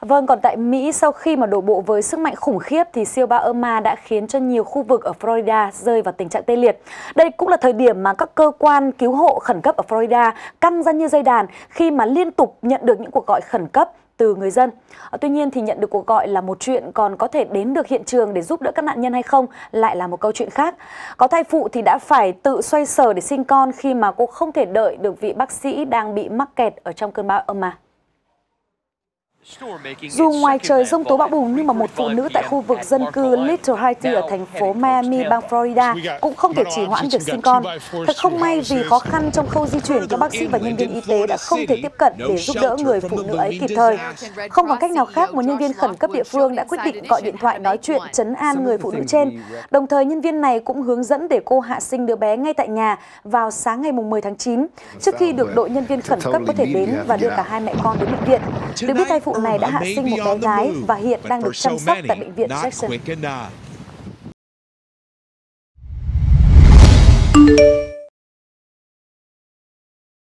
Vâng, còn tại Mỹ, sau khi mà đổ bộ với sức mạnh khủng khiếp thì siêu bão Irma đã khiến cho nhiều khu vực ở Florida rơi vào tình trạng tê liệt. Đây cũng là thời điểm mà các cơ quan cứu hộ khẩn cấp ở Florida căng ra như dây đàn khi mà liên tục nhận được những cuộc gọi khẩn cấp từ người dân. Tuy nhiên thì nhận được cuộc gọi là một chuyện, còn có thể đến được hiện trường để giúp đỡ các nạn nhân hay không lại là một câu chuyện khác. Có thai phụ thì đã phải tự xoay sở để sinh con khi mà cô không thể đợi được vị bác sĩ đang bị mắc kẹt ở trong cơn bão Irma. Dù ngoài trời giông tố bão bùng nhưng mà một phụ nữ tại khu vực dân cư Little Haiti ở thành phố Miami, bang Florida cũng không thể trì hoãn việc sinh con. Thật không may vì khó khăn trong khâu di chuyển, các bác sĩ và nhân viên y tế đã không thể tiếp cận để giúp đỡ người phụ nữ ấy kịp thời. Không còn cách nào khác, một nhân viên khẩn cấp địa phương đã quyết định gọi điện thoại nói chuyện trấn an người phụ nữ trên. Đồng thời nhân viên này cũng hướng dẫn để cô hạ sinh đứa bé ngay tại nhà vào sáng ngày 10 tháng 9 trước khi được đội nhân viên khẩn cấp có thể đến và đưa cả hai mẹ con đến bệnh viện. Được biết thai phụ này đã hạ sinh một bé gái và hiện đang được chăm sóc tại bệnh viện Jackson.